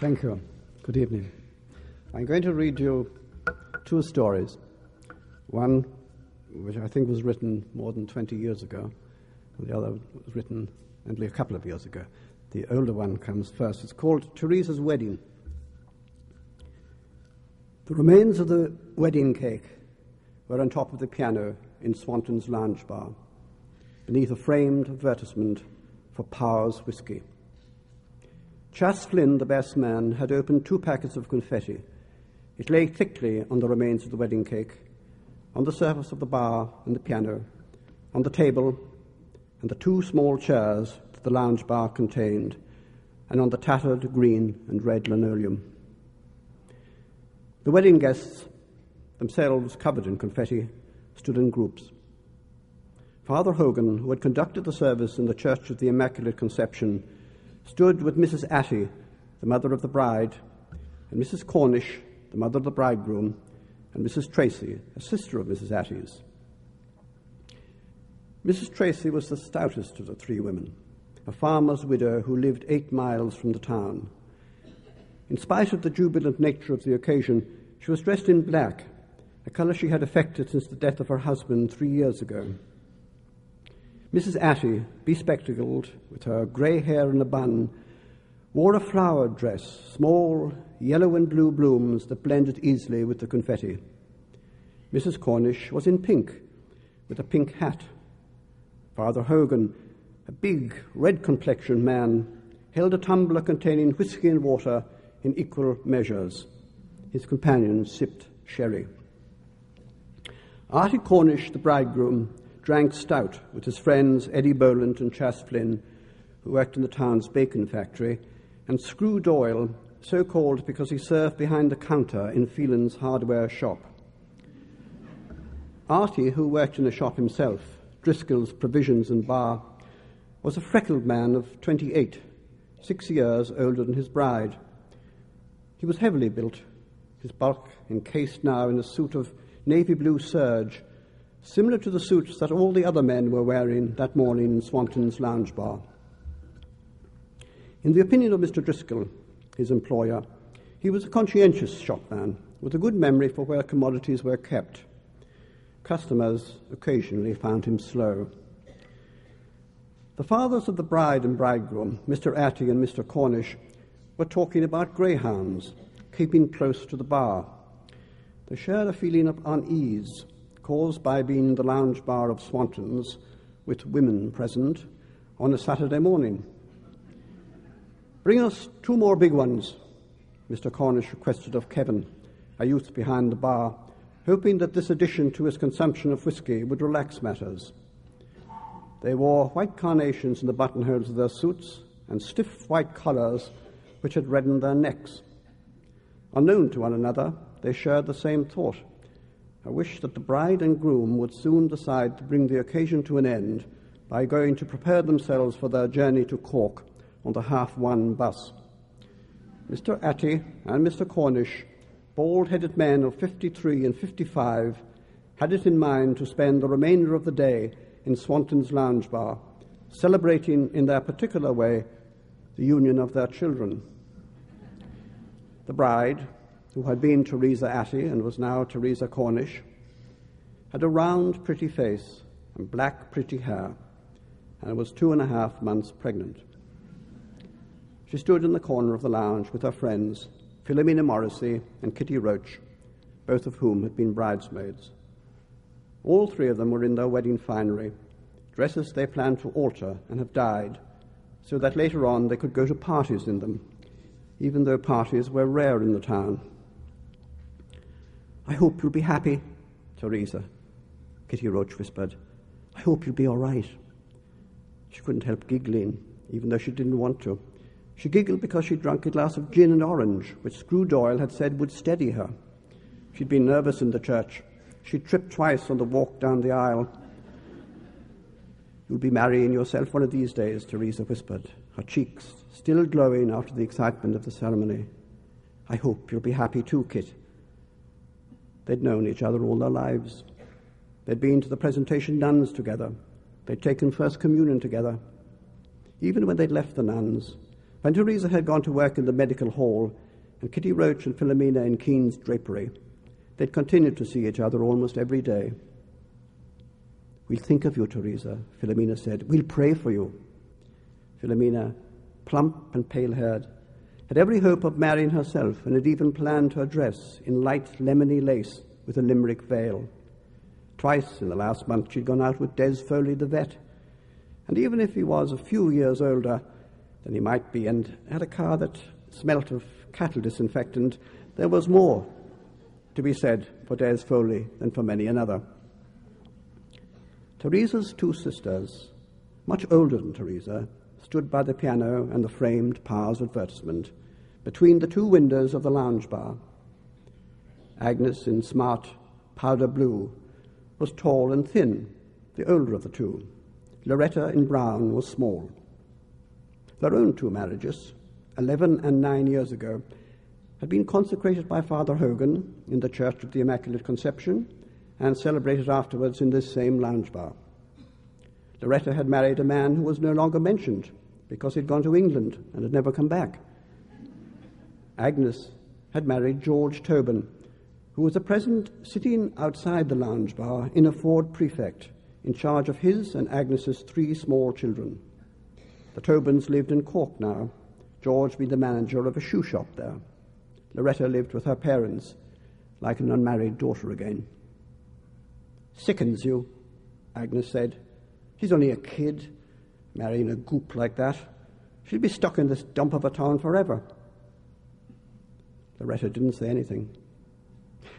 Thank you. Good evening. I'm going to read you two stories. One, which I think was written more than 20 years ago, and the other was written only a couple of years ago. The older one comes first. It's called Teresa's Wedding. The remains of the wedding cake were on top of the piano in Swanton's lounge bar, beneath a framed advertisement for Powers whisky. Chas Flynn, the best man, had opened two packets of confetti. It lay thickly on the remains of the wedding cake, on the surface of the bar and the piano, on the table and the two small chairs that the lounge bar contained, and on the tattered green and red linoleum. The wedding guests, themselves covered in confetti, stood in groups. Father Hogan, who had conducted the service in the Church of the Immaculate Conception, stood with Mrs. Atty, the mother of the bride, and Mrs. Cornish, the mother of the bridegroom, and Mrs. Tracy, a sister of Mrs. Atty's. Mrs. Tracy was the stoutest of the three women, a farmer's widow who lived 8 miles from the town. In spite of the jubilant nature of the occasion, she was dressed in black, a colour she had affected since the death of her husband 3 years ago. Mrs. Atty, bespectacled, with her grey hair in a bun, wore a flowered dress, small yellow and blue blooms that blended easily with the confetti. Mrs. Cornish was in pink, with a pink hat. Father Hogan, a big, red-complexioned man, held a tumbler containing whisky and water in equal measures. His companions sipped sherry. Artie Cornish, the bridegroom, drank stout with his friends Eddie Boland and Chas Flynn, who worked in the town's bacon factory, and Screw Doyle, so called because he served behind the counter in Phelan's hardware shop. Artie, who worked in a shop himself, Driscoll's Provisions and Bar, was a freckled man of 28, 6 years older than his bride. He was heavily built, his bulk encased now in a suit of navy blue serge, similar to the suits that all the other men were wearing that morning in Swanton's lounge bar. In the opinion of Mr. Driscoll, his employer, he was a conscientious shopman with a good memory for where commodities were kept. Customers occasionally found him slow. The fathers of the bride and bridegroom, Mr. Atty and Mr. Cornish, were talking about greyhounds, keeping close to the bar. They shared a feeling of unease caused by being in the lounge bar of Swanton's, with women present, on a Saturday morning. "Bring us two more big ones," Mr. Cornish requested of Kevin, a youth behind the bar, hoping that this addition to his consumption of whisky would relax matters. They wore white carnations in the buttonholes of their suits and stiff white collars which had reddened their necks. Unknown to one another, they shared the same thought, a wish that the bride and groom would soon decide to bring the occasion to an end by going to prepare themselves for their journey to Cork on the half-one bus. Mr. Atty and Mr. Cornish, bald-headed men of 53 and 55, had it in mind to spend the remainder of the day in Swanton's lounge bar, celebrating in their particular way the union of their children. The bride, who had been Teresa Atty and was now Teresa Cornish, had a round, pretty face and black, pretty hair, and was 2.5 months pregnant. She stood in the corner of the lounge with her friends, Philomena Morrissey and Kitty Roach, both of whom had been bridesmaids. All three of them were in their wedding finery, dresses they planned to alter and have dyed, so that later on they could go to parties in them, even though parties were rare in the town. "I hope you'll be happy, Teresa," Kitty Roach whispered. "I hope you'll be all right." She couldn't help giggling, even though she didn't want to. She giggled because she'd drunk a glass of gin and orange, which Screw Doyle had said would steady her. She'd been nervous in the church. She'd tripped twice on the walk down the aisle. "You'll be marrying yourself one of these days," Teresa whispered, her cheeks still glowing after the excitement of the ceremony. "I hope you'll be happy too, Kit." They'd known each other all their lives. They'd been to the Presentation Nuns together. They'd taken First Communion together. Even when they'd left the nuns, And Teresa had gone to work in the medical hall, and Kitty Roach and Philomena in Keene's drapery. They'd continued to see each other almost every day. "We'll think of you, Teresa," Philomena said. "We'll pray for you." Philomena, plump and pale-haired, had every hope of marrying herself, and had even planned her dress in light lemony lace with a Limerick veil. Twice in the last month she'd gone out with Des Foley, the vet, and even if he was a few years older than he might be and had a car that smelt of cattle disinfectant, there was more to be said for Des Foley than for many another. Teresa's two sisters, much older than Teresa, stood by the piano and the framed Powers advertisement, between the two windows of the lounge bar. Agnes, in smart powder blue, was tall and thin, the older of the two. Loretta, in brown, was small. Their own two marriages, 11 and 9 years ago, had been consecrated by Father Hogan in the Church of the Immaculate Conception and celebrated afterwards in this same lounge bar. Loretta had married a man who was no longer mentioned because he'd gone to England and had never come back. Agnes had married George Tobin, who was at present sitting outside the lounge bar in a Ford Prefect, in charge of his and Agnes's three small children. The Tobins lived in Cork now, George being the manager of a shoe shop there. Loretta lived with her parents, like an unmarried daughter again. "Sickens you," Agnes said. "She's only a kid, marrying a goop like that. She'd be stuck in this dump of a town forever." Loretta didn't say anything.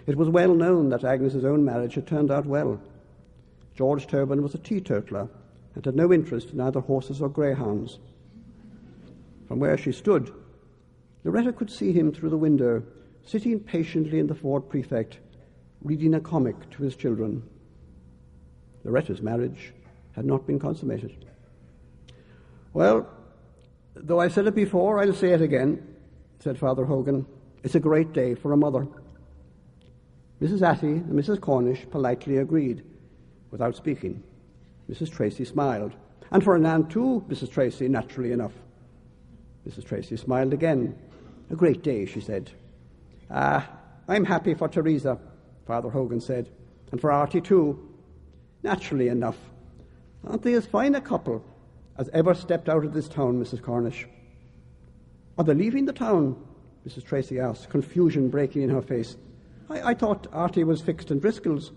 It was well known that Agnes's own marriage had turned out well. George Tobin was a teetotaler and had no interest in either horses or greyhounds. From where she stood, Loretta could see him through the window, sitting patiently in the Ford Prefect, reading a comic to his children. Loretta's marriage had not been consummated. "Well, though I've said it before, I'll say it again," said Father Hogan. "It's a great day for a mother." Mrs. Atty and Mrs. Cornish politely agreed, without speaking. Mrs. Tracy smiled. "And for an aunt too, Mrs. Tracy, naturally enough." Mrs. Tracy smiled again. "A great day," she said. "Ah, I'm happy for Teresa," Father Hogan said, "and for Artie too. Naturally enough. Aren't they as fine a couple as ever stepped out of this town, Mrs. Cornish?" "Are they leaving the town?" Mrs. Tracy asked, confusion breaking in her face. I thought Artie was fixed in Driscoll's."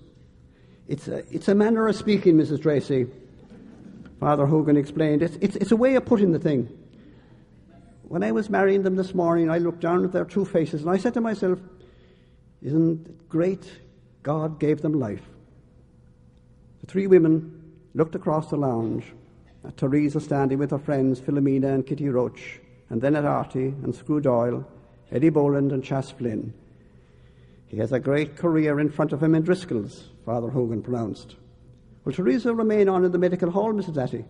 It's a manner of speaking, Mrs. Tracy," Father Hogan explained. It's a way of putting the thing. When I was marrying them this morning, I looked down at their two faces and I said to myself, 'Isn't it great? God gave them life.'" The three women looked across the lounge at Teresa standing with her friends Philomena and Kitty Roach, and then at Artie and Screw Doyle, Eddie Boland and Chas Flynn. "He has a great career in front of him in Driscoll's," Father Hogan pronounced. "Will Teresa remain on in the medical hall, Mrs. Atty?"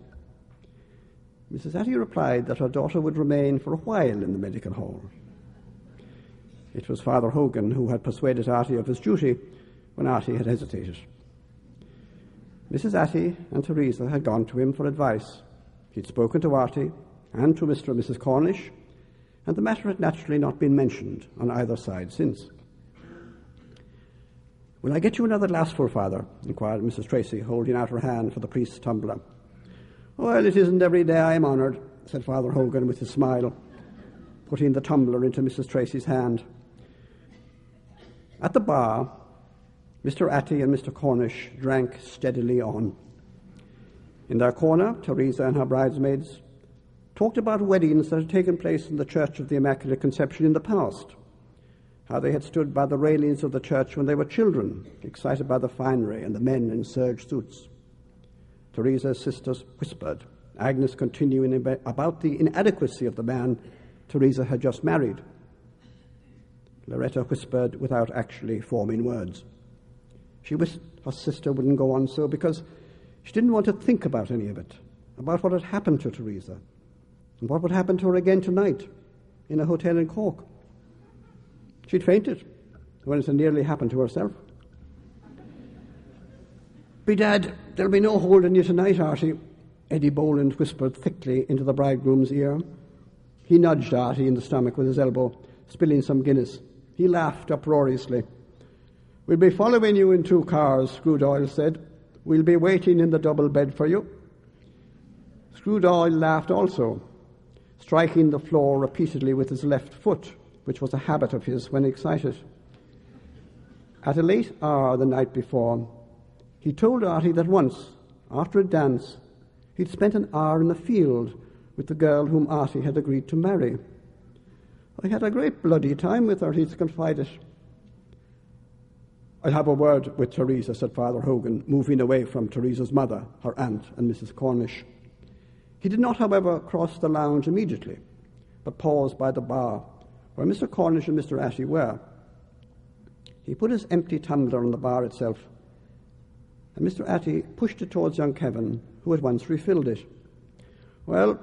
Mrs. Atty replied that her daughter would remain for a while in the medical hall. It was Father Hogan who had persuaded Artie of his duty when Artie had hesitated. Mrs. Atty and Teresa had gone to him for advice. He'd spoken to Artie and to Mr. and Mrs. Cornish, and the matter had naturally not been mentioned on either side since. "Will I get you another glassful, Father?" inquired Mrs. Tracy, holding out her hand for the priest's tumbler. "Well, it isn't every day I'm honoured," said Father Hogan with his smile, putting the tumbler into Mrs. Tracy's hand. At the bar, Mr. Atty and Mr. Cornish drank steadily on. In their corner, Teresa and her bridesmaids talked about weddings that had taken place in the Church of the Immaculate Conception in the past, how they had stood by the railings of the church when they were children, excited by the finery and the men in serge suits. Teresa's sisters whispered, Agnes continuing about the inadequacy of the man Teresa had just married. Loretta whispered without actually forming words. She wished her sister wouldn't go on so because she didn't want to think about any of it, about what had happened to Teresa and what would happen to her again tonight in a hotel in Cork. She'd fainted when it had nearly happened to herself. "Bedad, there'll be no holding you tonight, Artie," Eddie Boland whispered thickly into the bridegroom's ear. He nudged Artie in the stomach with his elbow, spilling some Guinness. He laughed uproariously. "We'll be following you in 2 cars, Screw Doyle said. "We'll be waiting in the double bed for you." Screw Doyle laughed also, striking the floor repeatedly with his left foot, which was a habit of his when excited. At a late hour the night before, he told Artie that once, after a dance, he'd spent an hour in the field with the girl whom Artie had agreed to marry. "I had a great bloody time with her," he'd confided. "I'll have a word with Teresa," said Father Hogan, moving away from Teresa's mother, her aunt, and Mrs. Cornish. He did not, however, cross the lounge immediately, but paused by the bar, where Mr. Cornish and Mr. Atty were. He put his empty tumbler on the bar itself, and Mr. Atty pushed it towards young Kevin, who at once refilled it. "Well,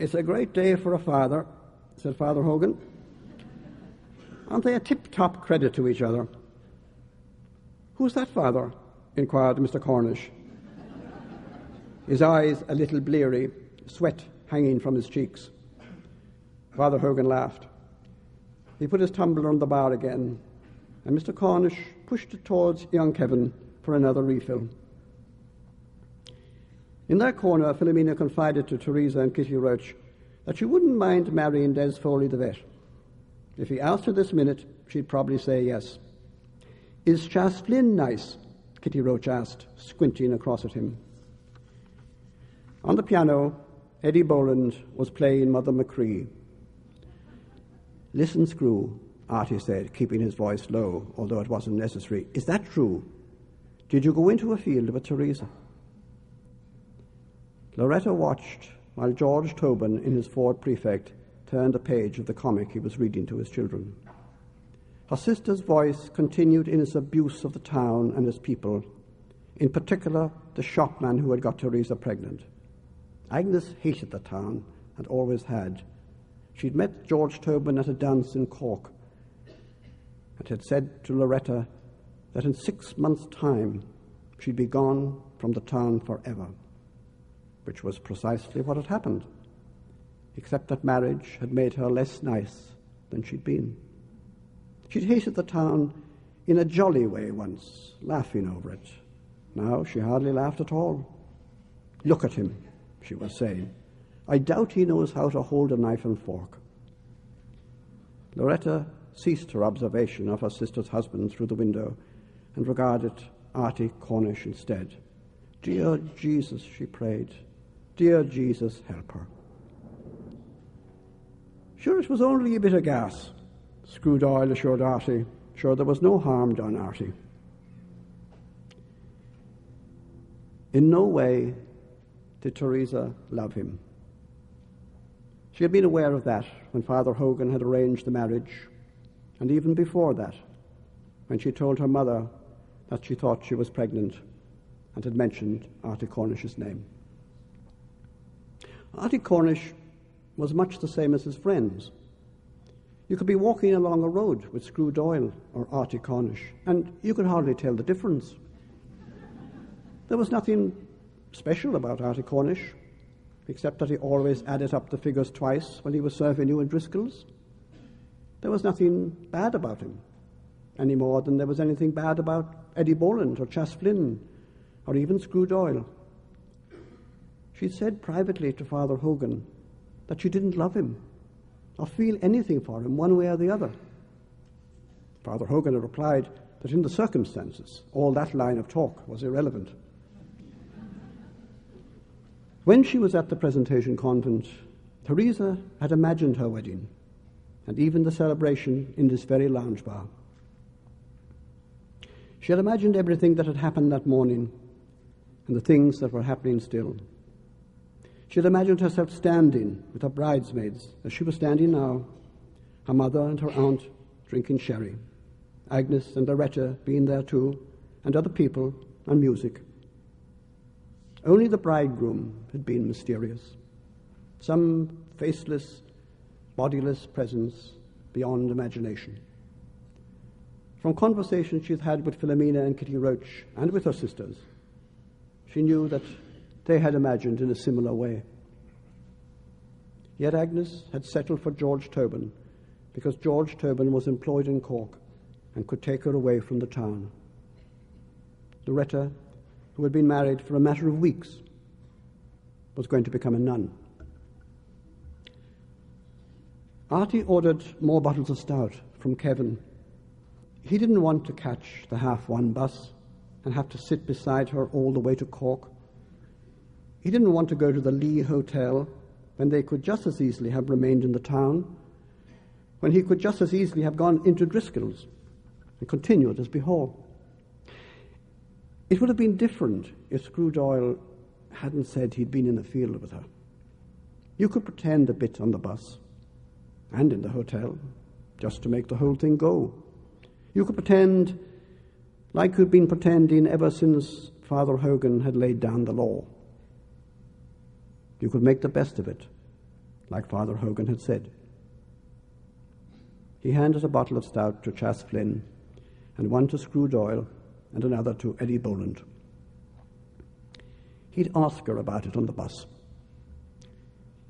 it's a great day for a father," said Father Hogan. "Aren't they a tip-top credit to each other?" "Who's that, Father?" inquired Mr. Cornish, his eyes a little bleary, sweat hanging from his cheeks. Father Hogan laughed. He put his tumbler on the bar again, and Mr. Cornish pushed it towards young Kevin for another refill. In their corner, Philomena confided to Teresa and Kitty Roach that she wouldn't mind marrying Des Foley the vet. If he asked her this minute, she'd probably say yes. "Is Chas Flynn nice?" Kitty Roach asked, squinting across at him. On the piano, Eddie Boland was playing Mother McCree. "Listen, Screw," Artie said, keeping his voice low, although it wasn't necessary. "Is that true? Did you go into a field with Teresa?" Loretta watched while George Tobin, in his Ford Prefect, turned a page of the comic he was reading to his children. Her sister's voice continued in its abuse of the town and its people, in particular the shopman who had got Teresa pregnant. Agnes hated the town, and always had. She'd met George Tobin at a dance in Cork, and had said to Loretta that in 6 months' time she'd be gone from the town forever, which was precisely what had happened, except that marriage had made her less nice than she'd been. She'd hated the town in a jolly way once, laughing over it. Now she hardly laughed at all. "Look at him," she was saying. "I doubt he knows how to hold a knife and fork." Loretta ceased her observation of her sister's husband through the window and regarded Artie Cornish instead. "Dear Jesus," she prayed. "Dear Jesus, help her." "Sure, it was only a bit of gas," Screw Doyle assured Artie. "Sure, there was no harm done, Artie." In no way did Teresa love him. She had been aware of that when Father Hogan had arranged the marriage, and even before that, when she told her mother that she thought she was pregnant and had mentioned Artie Cornish's name. Artie Cornish was much the same as his friends. You could be walking along a road with Screw Doyle or Artie Cornish, and you could hardly tell the difference. There was nothing special about Artie Cornish, except that he always added up the figures twice when he was serving you in Driscoll's. There was nothing bad about him, any more than there was anything bad about Eddie Boland or Chas Flynn or even Screw Doyle. She said privately to Father Hogan that she didn't love him or feel anything for him one way or the other. Father Hogan had replied that in the circumstances, all that line of talk was irrelevant. When she was at the Presentation Convent, Teresa had imagined her wedding, and even the celebration in this very lounge bar. She had imagined everything that had happened that morning, and the things that were happening still. She had imagined herself standing with her bridesmaids, as she was standing now, her mother and her aunt drinking sherry, Agnes and Loretta being there too, and other people, and music. Only the bridegroom had been mysterious, some faceless, bodiless presence beyond imagination. From conversations she had had with Philomena and Kitty Roach, and with her sisters, she knew that they had imagined in a similar way. Yet Agnes had settled for George Tobin because George Tobin was employed in Cork and could take her away from the town. Loretta, who had been married for a matter of weeks, was going to become a nun. Artie ordered more bottles of stout from Kevin. He didn't want to catch the 1:30 bus and have to sit beside her all the way to Cork. He didn't want to go to the Lee Hotel when they could just as easily have remained in the town, when he could just as easily have gone into Driscoll's and continued as before. It would have been different if Screw Doyle hadn't said he'd been in the field with her. You could pretend a bit on the bus and in the hotel just to make the whole thing go. You could pretend like you'd been pretending ever since Father Hogan had laid down the law. You could make the best of it, like Father Hogan had said. He handed a bottle of stout to Chas Flynn and one to Screw Doyle and another to Eddie Boland. He'd ask her about it on the bus.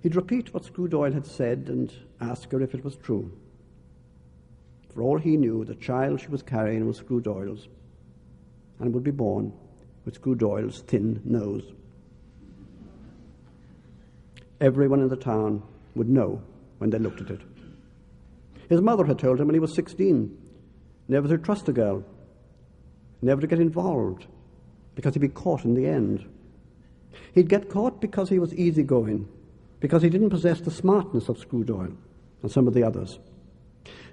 He'd repeat what Screw Doyle had said and ask her if it was true. For all he knew, the child she was carrying was Screw Doyle's and would be born with Screw Doyle's thin nose. Everyone in the town would know when they looked at it. His mother had told him when he was 16 never to trust a girl, never to get involved, because he'd be caught in the end. He'd get caught because he was easygoing, because he didn't possess the smartness of Screw Doyle and some of the others.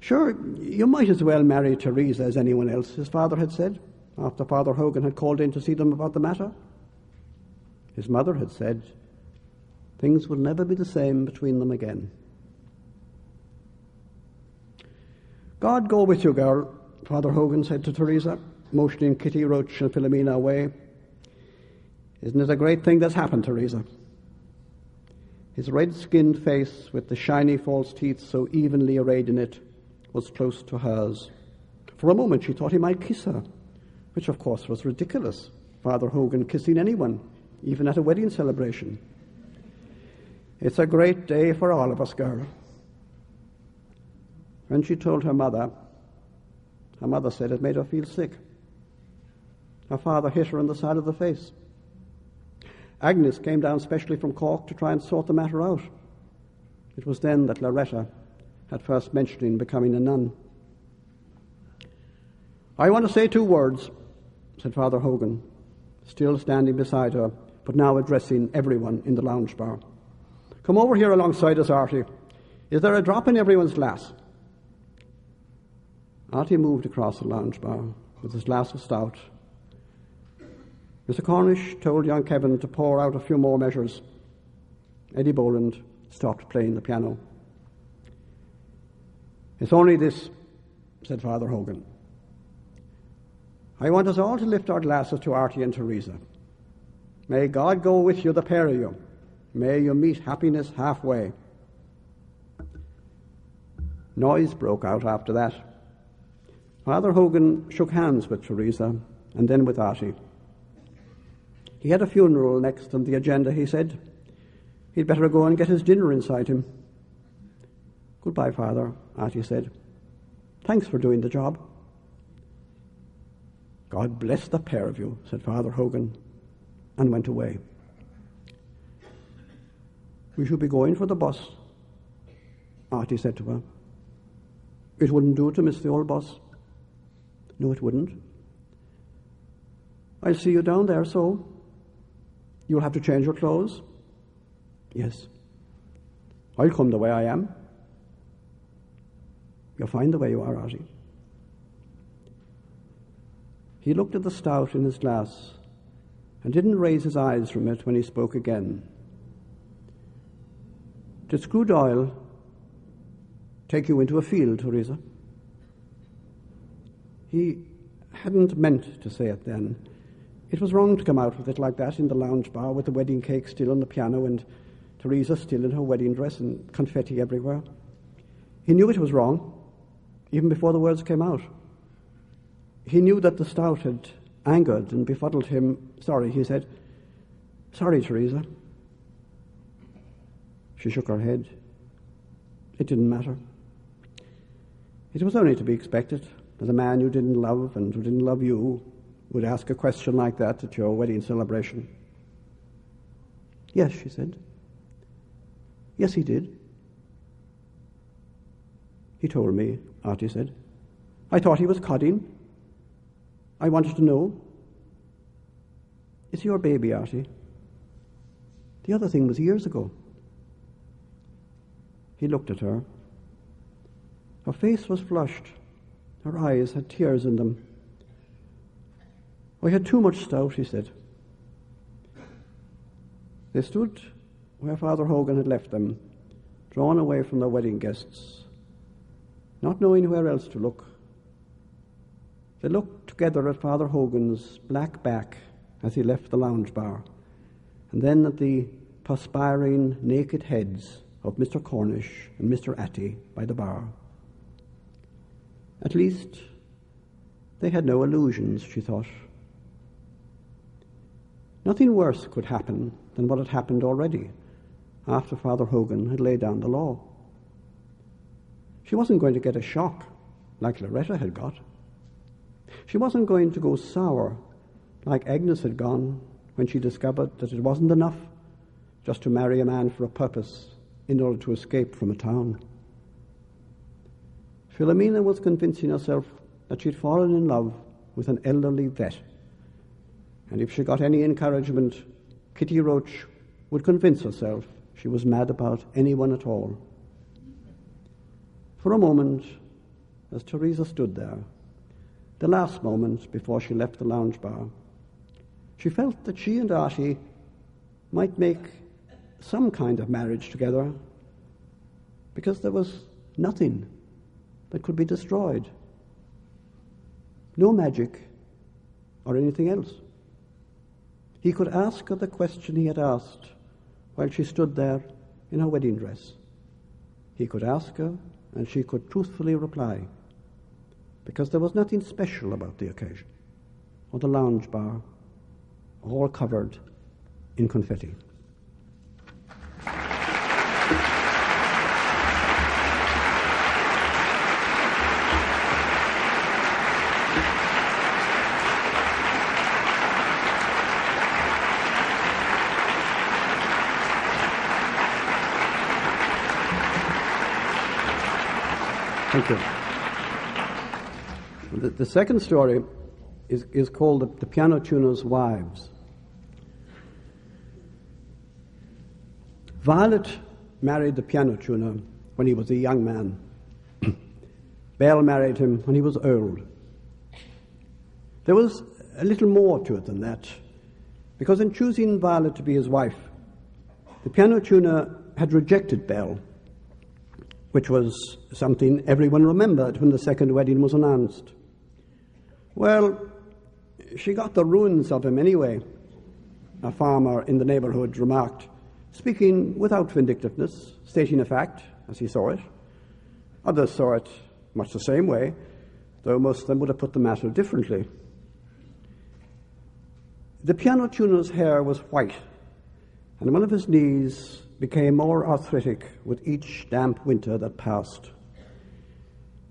Sure, you might as well marry Teresa as anyone else, his father had said, after Father Hogan had called in to see them about the matter. His mother had said things would never be the same between them again. "God go with you, girl," Father Hogan said to Teresa, motioning Kitty Roach and Philomena away. "Isn't it a great thing that's happened, Teresa?" His red-skinned face, with the shiny false teeth so evenly arrayed in it, was close to hers. For a moment she thought he might kiss her, which of course was ridiculous, Father Hogan kissing anyone, even at a wedding celebration. "It's a great day for all of us, girl." When she told her mother said it made her feel sick. Her father hit her on the side of the face. Agnes came down specially from Cork to try and sort the matter out. It was then that Loretta had first mentioned becoming a nun. "I want to say two words," said Father Hogan, still standing beside her, but now addressing everyone in the lounge bar. "Come over here alongside us, Artie. Is there a drop in everyone's glass?" Artie moved across the lounge bar with his glass of stout. Mr. Cornish told young Kevin to pour out a few more measures. Eddie Boland stopped playing the piano. "It's only this," said Father Hogan. "I want us all to lift our glasses to Artie and Teresa. May God go with you, the pair of you. May you meet happiness halfway." Noise broke out after that. Father Hogan shook hands with Teresa and then with Artie. He had a funeral next on the agenda, he said. He'd better go and get his dinner inside him. "Goodbye, Father," Artie said. "Thanks for doing the job." "God bless the pair of you," said Father Hogan, and went away. "We should be going for the bus," Artie said to her. "It wouldn't do to miss the old bus." "No, it wouldn't." "I'll see you down there, so. You'll have to change your clothes." "Yes." "I'll come the way I am." "You'll find the way you are, Artie." He looked at the stout in his glass and didn't raise his eyes from it when he spoke again. "Did Screw Doyle take you into a field, Teresa?" He hadn't meant to say it then. It was wrong to come out with it like that in the lounge bar with the wedding cake still on the piano and Teresa still in her wedding dress and confetti everywhere. He knew it was wrong, even before the words came out. He knew that the stout had angered and befuddled him. "Sorry," he said. "Sorry, Teresa." She shook her head. It didn't matter. It was only to be expected that a man you didn't love and who didn't love you would ask a question like that at your wedding celebration. Yes, she said. Yes, he did. He told me, Artie said. I thought he was codding. I wanted to know. It's your baby, Artie. The other thing was years ago. He looked at her. Her face was flushed. Her eyes had tears in them. I had too much stout, he said. They stood where Father Hogan had left them, drawn away from their wedding guests, not knowing where else to look. They looked together at Father Hogan's black back as he left the lounge bar, and then at the perspiring, naked heads of Mr. Cornish and Mr. Atty by the bar. At least they had no illusions, she thought. Nothing worse could happen than what had happened already, after Father Hogan had laid down the law. She wasn't going to get a shock like Loretta had got. She wasn't going to go sour like Agnes had gone when she discovered that it wasn't enough just to marry a man for a purpose in order to escape from a town. Philomena was convincing herself that she'd fallen in love with an elderly vet, and if she got any encouragement, Kitty Roach would convince herself she was mad about anyone at all. For a moment, as Teresa stood there, the last moment before she left the lounge bar, she felt that she and Artie might make some kind of marriage together, because there was nothing that could be destroyed. No magic or anything else. He could ask her the question he had asked while she stood there in her wedding dress. He could ask her, and she could truthfully reply, because there was nothing special about the occasion or the lounge bar, all covered in confetti. Thank you. The second story is called The Piano Tuner's Wives. Violet married the piano tuner when he was a young man. Belle married him when he was old. There was a little more to it than that, because in choosing Violet to be his wife, the piano tuner had rejected Belle, which was something everyone remembered when the second wedding was announced. Well, she got the ruins of him anyway, a farmer in the neighborhood remarked, speaking without vindictiveness, stating a fact as he saw it. Others saw it much the same way, though most of them would have put the matter differently. The piano tuner's hair was white, and one of his knees became more arthritic with each damp winter that passed.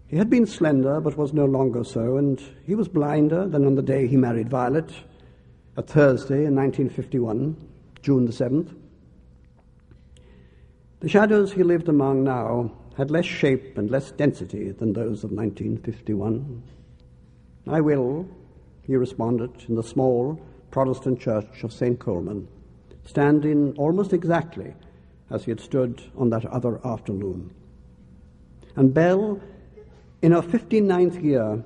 He had been slender, but was no longer so, and he was blinder than on the day he married Violet, a Thursday in 1951, June the 7th. The shadows he lived among now had less shape and less density than those of 1951. I will, he responded, in the small Protestant church of St. Colman, standing almost exactly as he had stood on that other afternoon. And Belle, in her 59th year,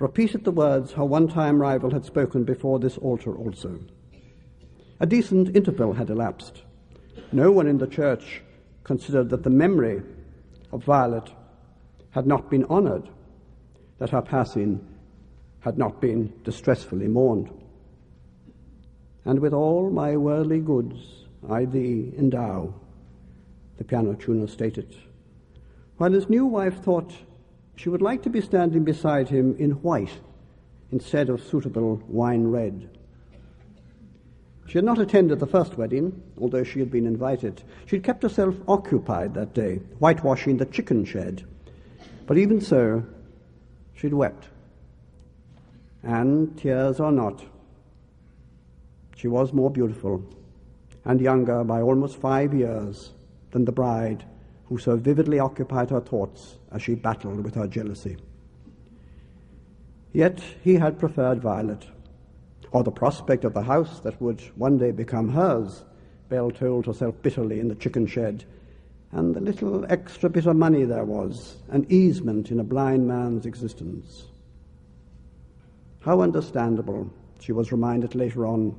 repeated the words her one-time rival had spoken before this altar also. A decent interval had elapsed. No one in the church considered that the memory of Violet had not been honoured, that her passing had not been distressfully mourned. And with all my worldly goods I thee endow, the piano tuner stated, while his new wife thought she would like to be standing beside him in white instead of suitable wine red. She had not attended the first wedding, although she had been invited. She had kept herself occupied that day, whitewashing the chicken shed. But even so, she'd wept. And, tears or not, she was more beautiful and younger by almost 5 years than the bride who so vividly occupied her thoughts as she battled with her jealousy. Yet he had preferred Violet, or the prospect of the house that would one day become hers, Belle told herself bitterly in the chicken shed, and the little extra bit of money there was, an easement in a blind man's existence. How understandable, she was reminded later on,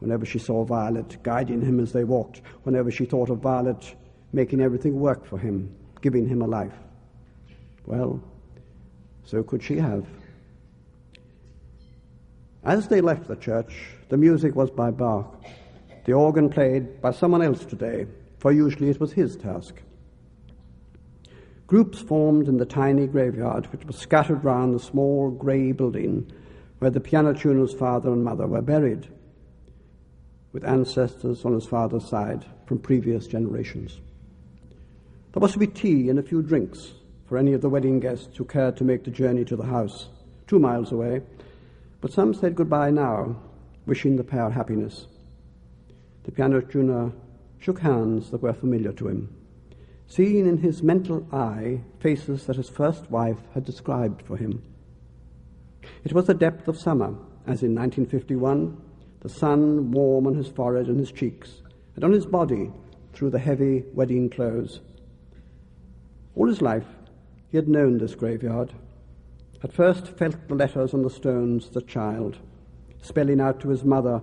whenever she saw Violet guiding him as they walked, whenever she thought of Violet making everything work for him, giving him a life. Well, so could she have. As they left the church, the music was by Bach, the organ played by someone else today, for usually it was his task. Groups formed in the tiny graveyard, which was scattered round the small grey building where the piano tuner's father and mother were buried, with ancestors on his father's side from previous generations. There was to be tea and a few drinks for any of the wedding guests who cared to make the journey to the house, 2 miles away, but some said goodbye now, wishing the pair happiness. The piano tuner shook hands that were familiar to him, seeing in his mental eye faces that his first wife had described for him. It was the depth of summer, as in 1951, the sun warm on his forehead and his cheeks, and on his body through the heavy wedding clothes. All his life he had known this graveyard, had first felt the letters on the stones as a child, spelling out to his mother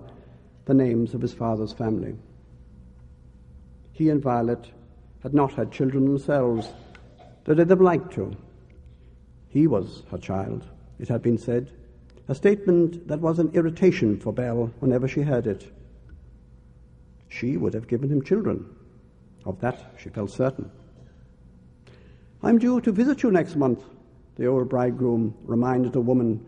the names of his father's family. He and Violet had not had children themselves, though they'd have liked to. He was her child, it had been said, a statement that was an irritation for Belle whenever she heard it. She would have given him children. Of that she felt certain. "I'm due to visit you next month," the old bridegroom reminded a woman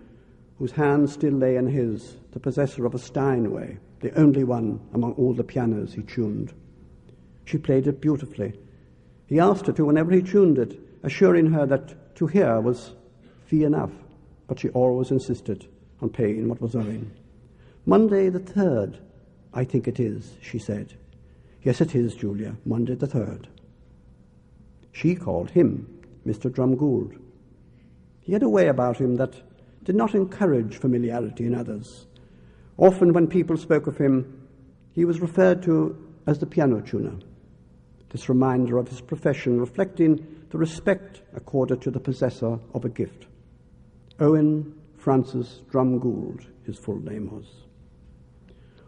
whose hand still lay in his, the possessor of a Steinway, the only one among all the pianos he tuned. She played it beautifully. He asked her to whenever he tuned it, assuring her that to hear was fee enough, but she always insisted on paying what was owing. "Monday the 3rd, I think it is," she said. "Yes, it is, Julia, Monday the 3rd. She called him Mr. Dromgoole. He had a way about him that did not encourage familiarity in others. Often when people spoke of him, he was referred to as the piano tuner, this reminder of his profession reflecting the respect accorded to the possessor of a gift. Owen Francis Dromgoole, his full name was.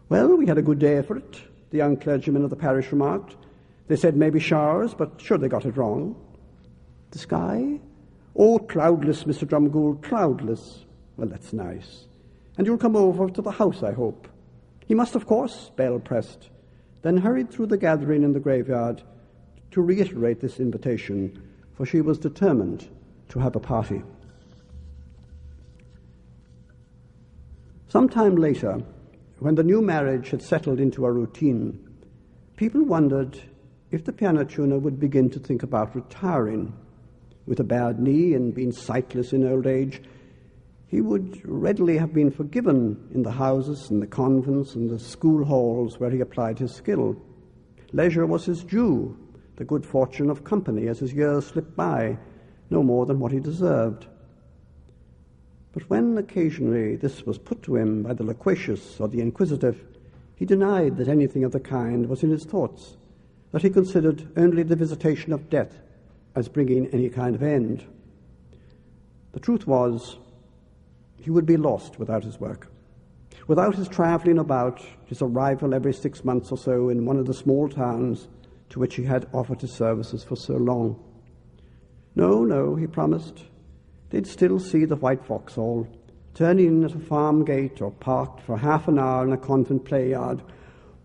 "Well, we had a good day for it," the young clergyman of the parish remarked. "They said maybe showers, but sure they got it wrong." "The sky?" "Oh, cloudless, Mr. Dromgoole, cloudless." "Well, that's nice. And you'll come over to the house, I hope." "He must, of course," Belle pressed, then hurried through the gathering in the graveyard to reiterate this invitation, for she was determined to have a party. Sometime later, when the new marriage had settled into a routine, people wondered if the piano tuner would begin to think about retiring. With a bad knee and being sightless in old age, he would readily have been forgiven in the houses and the convents and the school halls where he applied his skill. Leisure was his due, the good fortune of company as his years slipped by, no more than what he deserved. But when occasionally this was put to him by the loquacious or the inquisitive, he denied that anything of the kind was in his thoughts, that he considered only the visitation of death as bringing any kind of end. The truth was, he would be lost without his work, without his travelling about, his arrival every 6 months or so in one of the small towns to which he had offered his services for so long. No, no, he promised, they'd still see the white foxhole, turn in at a farm gate or parked for half an hour in a convent play yard,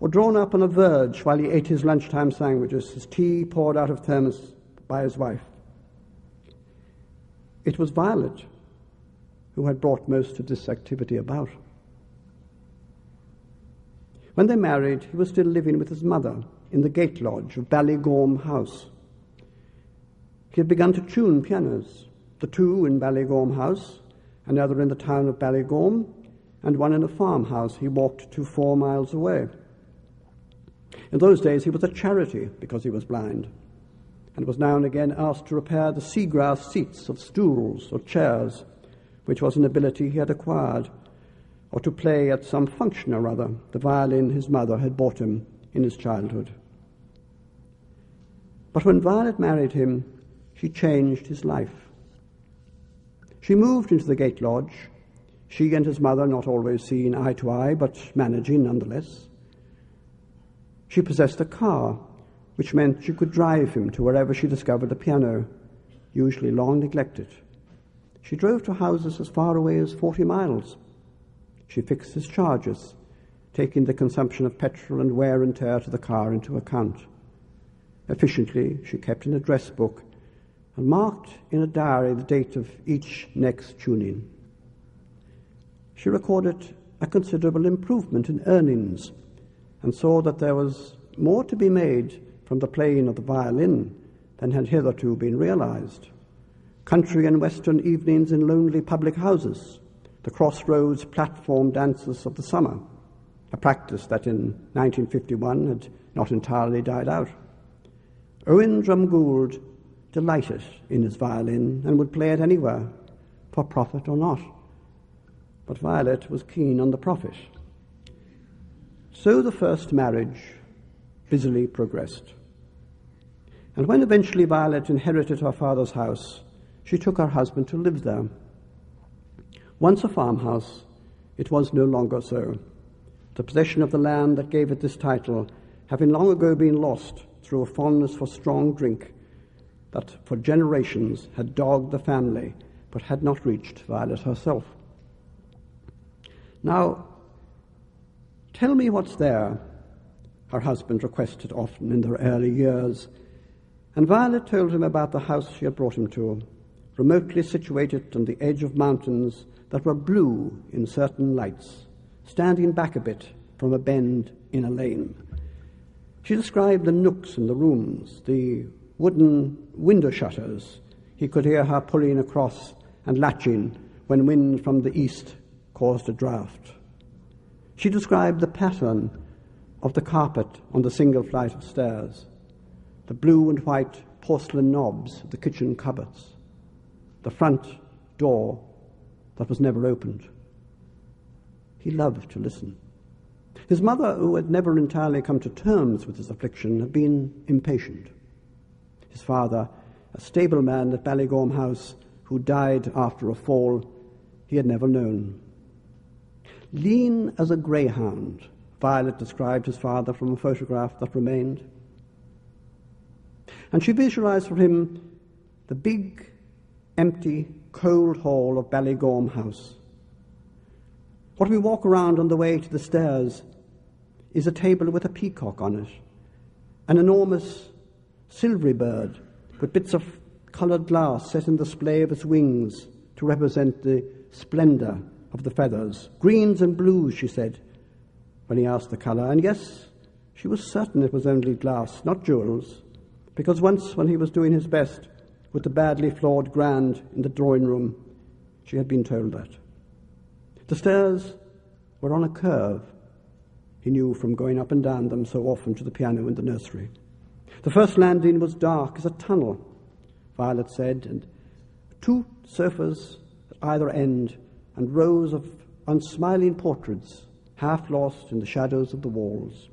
or drawn up on a verge while he ate his lunchtime sandwiches, his tea poured out of thermos by his wife. It was Violet who had brought most of this activity about. When they married, he was still living with his mother in the gate lodge of Ballygorm House. He had begun to tune pianos, the two in Ballygorm House, another in the town of Ballygorm, and one in a farmhouse he walked to 4 miles away. In those days he was a charity because he was blind, and was now and again asked to repair the seagrass seats of stools or chairs, which was an ability he had acquired, or to play at some function or other the violin his mother had bought him in his childhood. But when Violet married him, she changed his life. She moved into the gate lodge, she and his mother not always seen eye to eye, but managing nonetheless. She possessed a car, which meant she could drive him to wherever she discovered a piano, usually long neglected. She drove to houses as far away as 40 miles. She fixed his charges, taking the consumption of petrol and wear and tear to the car into account. Efficiently, she kept an address book and marked in a diary the date of each next tuning. She recorded a considerable improvement in earnings and saw that there was more to be made from the playing of the violin than had hitherto been realized. Country and western evenings in lonely public houses, the crossroads platform dances of the summer, a practice that in 1951 had not entirely died out. Owen Dromgoole delighted in his violin and would play it anywhere, for profit or not. But Violet was keen on the profit. So the first marriage busily progressed. And when eventually Violet inherited her father's house, she took her husband to live there. Once a farmhouse, it was no longer so, the possession of the land that gave it this title having long ago been lost through a fondness for strong drink that for generations had dogged the family but had not reached Violet herself. "Now, tell me what's there," her husband requested often in their early years, and Violet told him about the house she had brought him to, remotely situated on the edge of mountains that were blue in certain lights, standing back a bit from a bend in a lane. She described the nooks in the rooms, the wooden window shutters. He could hear her pulling across and latching when wind from the east caused a draught. She described the pattern of the carpet on the single flight of stairs, the blue and white porcelain knobs of the kitchen cupboards, the front door that was never opened. He loved to listen. His mother, who had never entirely come to terms with his affliction, had been impatient. His father, a stableman at Ballygorm House, who died after a fall, he had never known. Lean as a greyhound, Violet described his father from a photograph that remained. And she visualized for him the big, empty, cold hall of Ballygorm House. What we walk around on the way to the stairs is a table with a peacock on it, an enormous silvery bird with bits of coloured glass set in the splay of its wings to represent the splendour of the feathers. "Greens and blues," she said, when he asked the colour, and yes, she was certain it was only glass, not jewels, because once when he was doing his best with the badly flawed grand in the drawing room, she had been told that. The stairs were on a curve, he knew from going up and down them so often to the piano in the nursery. The first landing was dark as a tunnel, Violet said, and two sofas at either end and rows of unsmiling portraits, half lost in the shadows of the walls.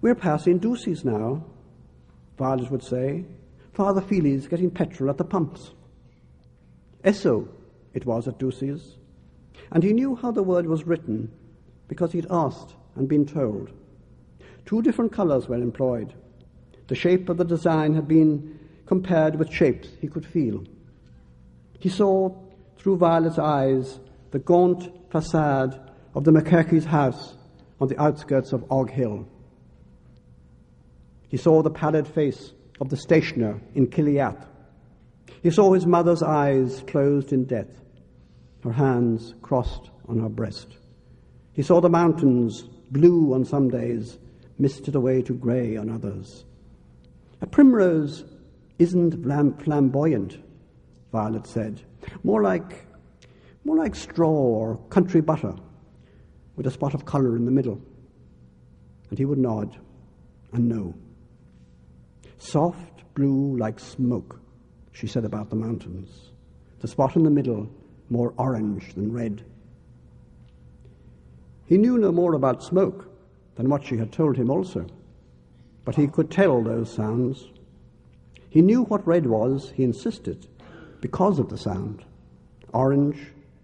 "We're passing Ducey's now," Violet would say. "Father Feely's getting petrol at the pumps." Esso it was at Ducey's, and he knew how the word was written because he'd asked and been told. Two different colours were employed. The shape of the design had been compared with shapes he could feel. He saw, through Violet's eyes, the gaunt facade of the McCurkey's house on the outskirts of Og Hill. He saw the pallid face of the stationer in Kiliat. He saw his mother's eyes closed in death, her hands crossed on her breast. He saw the mountains, blue on some days, misted away to grey on others. A primrose isn't flamboyant, Violet said. More like straw or country butter, with a spot of colour in the middle. And he would nod and no. Soft blue like smoke, she said about the mountains. The spot in the middle more orange than red. He knew no more about smoke than what she had told him also, but he could tell those sounds. He knew what red was, he insisted, because of the sound. Orange,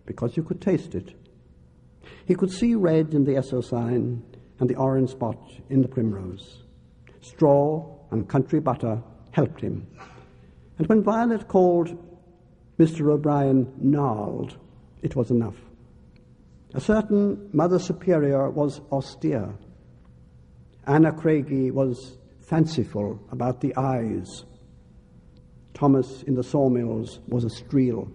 because you could taste it. He could see red in the Esso sign and the orange spot in the primrose. Straw and country butter helped him. And when Violet called Mr. O'Brien gnarled, it was enough. A certain Mother Superior was austere. Anna Craigie was fanciful about the eyes. Thomas in the sawmills was a streel.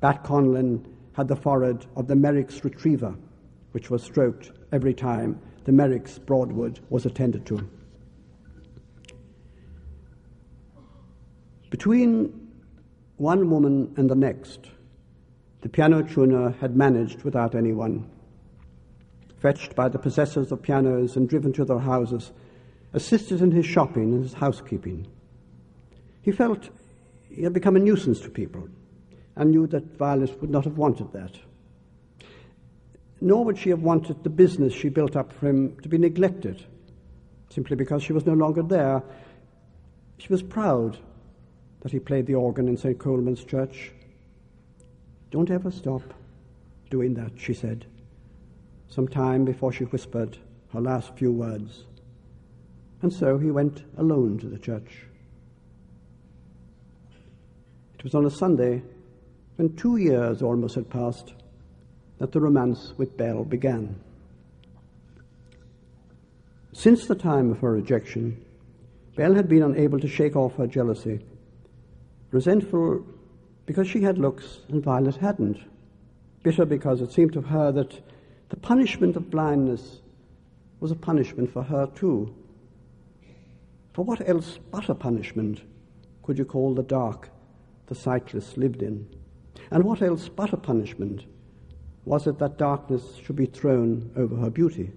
Bat Conlon had the forehead of the Merrick's retriever, which was stroked every time the Merrick's Broadwood was attended to. Between one woman and the next, the piano tuner had managed without anyone. Fetched by the possessors of pianos and driven to their houses, assisted in his shopping and his housekeeping. He felt he had become a nuisance to people and knew that Violet would not have wanted that. Nor would she have wanted the business she built up for him to be neglected, simply because she was no longer there. She was proud that he played the organ in St. Colman's church. "Don't ever stop doing that," she said, some time before she whispered her last few words. And so he went alone to the church. It was on a Sunday, when 2 years almost had passed, that the romance with Bell began. Since the time of her rejection, Bell had been unable to shake off her jealousy, resentful because she had looks and Violet hadn't, bitter because it seemed to her that the punishment of blindness was a punishment for her too. For what else but a punishment could you call the dark the sightless lived in? And what else but a punishment was it that darkness should be thrown over her beauty?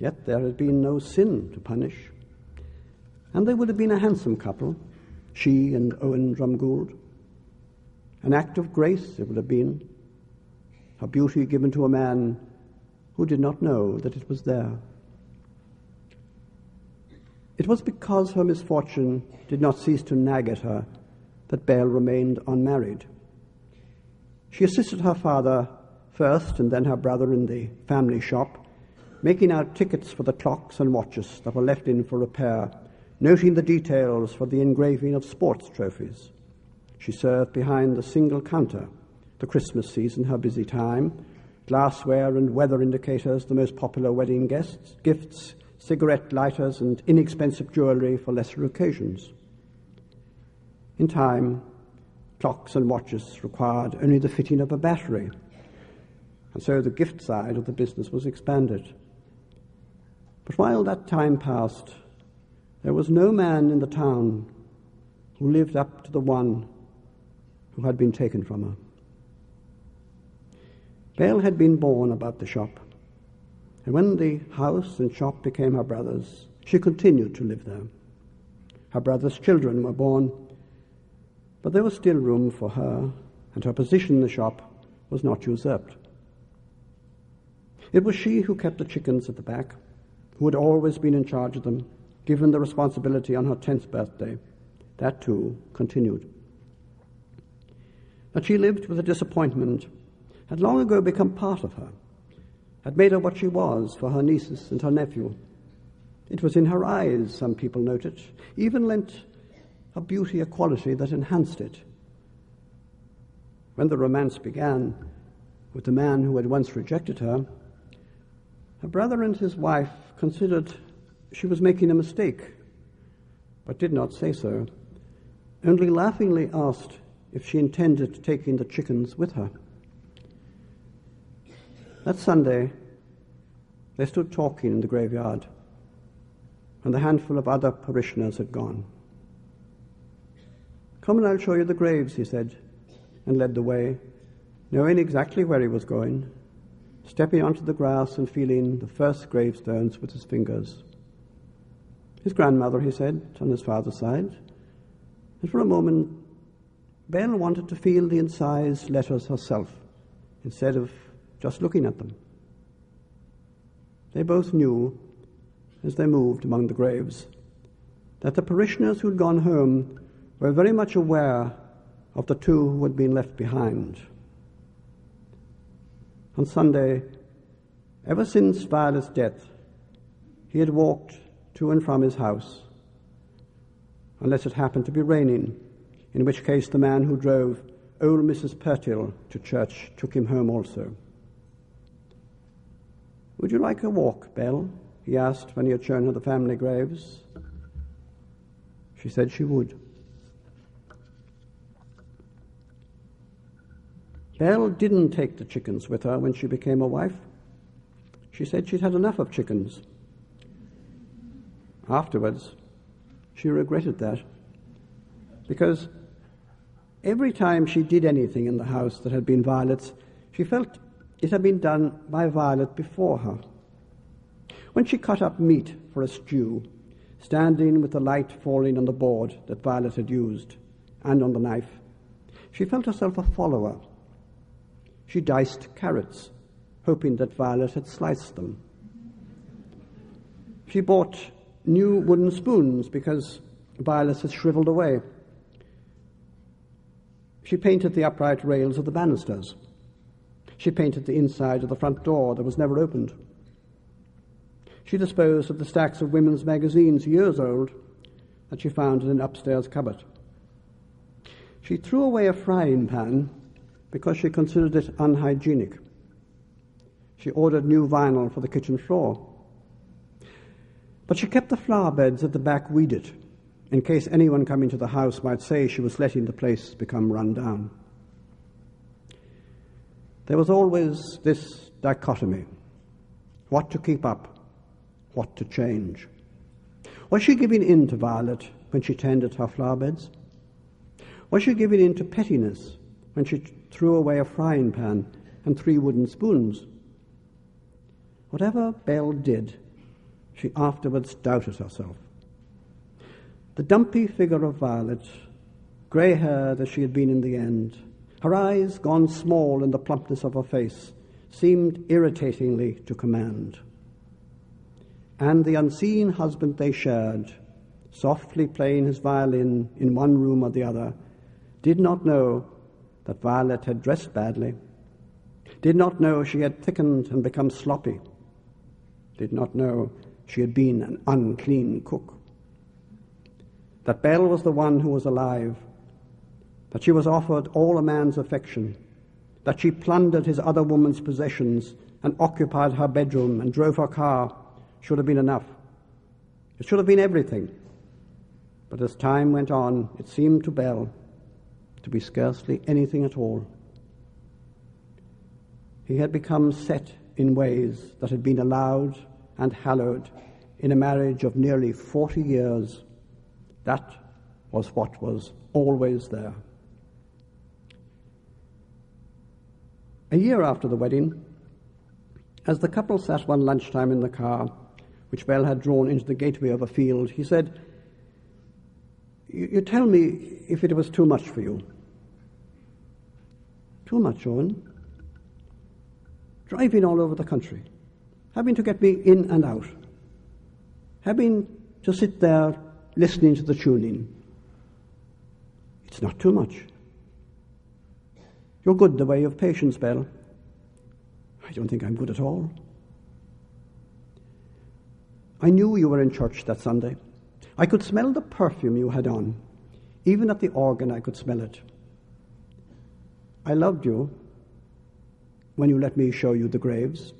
Yet there had been no sin to punish, and they would have been a handsome couple, she and Owen Dromgoole. An act of grace it would have been, her beauty given to a man who did not know that it was there. It was because her misfortune did not cease to nag at her that Bell remained unmarried. She assisted her father first and then her brother in the family shop, making out tickets for the clocks and watches that were left in for repair, noting the details for the engraving of sports trophies. She served behind the single counter, the Christmas season her busy time, glassware and weather indicators, the most popular wedding guests, gifts, cigarette lighters and inexpensive jewellery for lesser occasions. In time, clocks and watches required only the fitting of a battery, and so the gift side of the business was expanded. But while that time passed, there was no man in the town who lived up to the one who had been taken from her. Bell had been born about the shop, and when the house and shop became her brother's, she continued to live there. Her brother's children were born, but there was still room for her, and her position in the shop was not usurped. It was she who kept the chickens at the back, who had always been in charge of them, given the responsibility on her 10th birthday. That, too, continued. That she lived with a disappointment had long ago become part of her, had made her what she was for her nieces and her nephew. It was in her eyes, some people noted, even lent her beauty a quality that enhanced it. When the romance began with the man who had once rejected her, her brother and his wife considered she was making a mistake, but did not say so, only laughingly asked if she intended taking the chickens with her. That Sunday, they stood talking in the graveyard, and the handful of other parishioners had gone. "Come and I'll show you the graves," he said, and led the way, knowing exactly where he was going, stepping onto the grass and feeling the first gravestones with his fingers. His grandmother, he said, on his father's side, and for a moment Belle wanted to feel the incised letters herself, instead of just looking at them. They both knew, as they moved among the graves, that the parishioners who had gone home were very much aware of the two who had been left behind. On Sunday, ever since Violet's death, he had walked to and from his house, unless it happened to be raining, in which case the man who drove old Mrs. Pertill to church took him home also. "Would you like a walk, Belle?" he asked when he had shown her the family graves. She said she would. Belle didn't take the chickens with her when she became a wife. She said she'd had enough of chickens. Afterwards, she regretted that, because every time she did anything in the house that had been Violet's, she felt it had been done by Violet before her. When she cut up meat for a stew, standing with the light falling on the board that Violet had used, and on the knife, she felt herself a follower. She diced carrots, hoping that Violet had sliced them. She bought new wooden spoons because Violet had shriveled away. She painted the upright rails of the banisters. She painted the inside of the front door that was never opened. She disposed of the stacks of women's magazines, years old, that she found in an upstairs cupboard. She threw away a frying pan because she considered it unhygienic. She ordered new vinyl for the kitchen floor. But she kept the flower beds at the back weeded, in case anyone coming to the house might say she was letting the place become run down. There was always this dichotomy: what to keep up, what to change. Was she giving in to Violet when she tended her flower beds? Was she giving in to pettiness when she threw away a frying pan and 3 wooden spoons? Whatever Belle did, she afterwards doubted herself. The dumpy figure of Violet, grey haired as she had been in the end, her eyes gone small in the plumpness of her face, seemed irritatingly to command. And the unseen husband they shared, softly playing his violin in one room or the other, did not know that Violet had dressed badly, did not know she had thickened and become sloppy, did not know she had been an unclean cook. That Belle was the one who was alive, that she was offered all a man's affection, that she plundered his other woman's possessions and occupied her bedroom and drove her car, should have been enough. It should have been everything. But as time went on, it seemed to Belle to be scarcely anything at all. He had become set in ways that had been allowed and hallowed in a marriage of nearly 40 years. That was what was always there. A year after the wedding, as the couple sat one lunchtime in the car, which Belle had drawn into the gateway of a field, he said, "You tell me if it was too much for you." "Too much, Owen? Driving all over the country, having to get me in and out, having to sit there listening to the tuning. It's not too much. You're good the way you've patience, Belle." "I don't think I'm good at all." "I knew you were in church that Sunday. I could smell the perfume you had on. Even at the organ I could smell it. I loved you when you let me show you the graves."